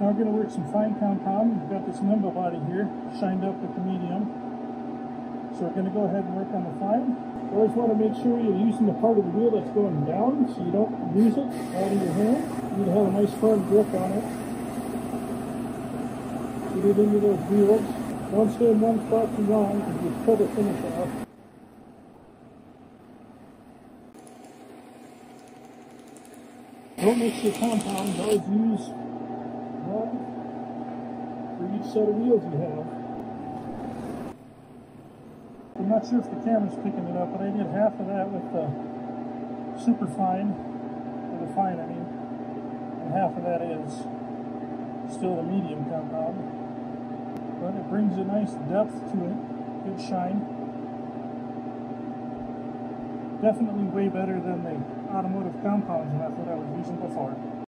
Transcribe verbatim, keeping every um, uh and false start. Now we're going to work some fine compound. We've got this nimble body here, shined up with the medium. So we're going to go ahead and work on the fine. You always want to make sure you're using the part of the wheel that's going down so you don't lose it out of your hand. You need to have a nice firm grip on it. Get it into those wheels. Don't stay in one spot too long because you'll pull the finish off. Don't mix your compounds. Always use one for each set of wheels you have. I'm not sure if the camera's picking it up, but I did half of that with the super fine, or the fine I mean, and half of that is still the medium compound. But it brings a nice depth to it, good shine. Definitely way better than the automotive compounds method I was using before.